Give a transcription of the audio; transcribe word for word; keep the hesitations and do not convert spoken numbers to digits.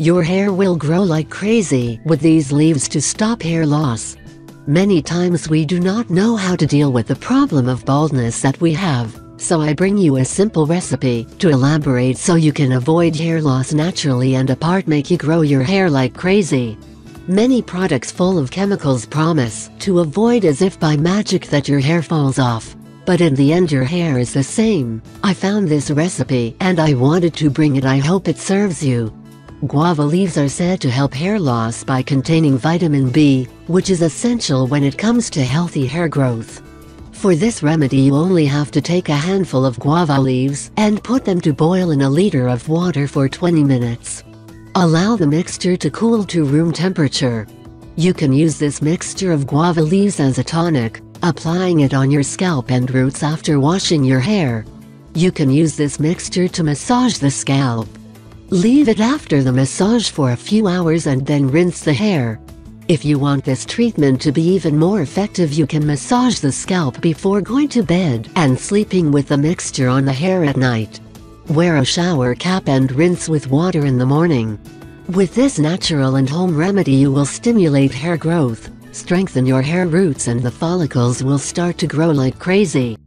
Your hair will grow like crazy with these leaves to stop hair loss. Many times we do not know how to deal with the problem of baldness that we have, so I bring you a simple recipe to elaborate so you can avoid hair loss naturally and apart make you grow your hair like crazy. Many products full of chemicals promise to avoid as if by magic that your hair falls off. But in the end your hair is the same. I found this recipe and I wanted to bring it. I hope it serves you. Guava leaves are said to help hair loss by containing vitamin B, which is essential when it comes to healthy hair growth. For this remedy you only have to take a handful of guava leaves and put them to boil in a liter of water for twenty minutes. Allow the mixture to cool to room temperature. You can use this mixture of guava leaves as a tonic, applying it on your scalp and roots after washing your hair. You can use this mixture to massage the scalp. Leave it after the massage for a few hours and then rinse the hair. If you want this treatment to be even more effective, you can massage the scalp before going to bed and sleeping with the mixture on the hair at night. Wear a shower cap and rinse with water in the morning. With this natural and home remedy you will stimulate hair growth, strengthen your hair roots, and the follicles will start to grow like crazy.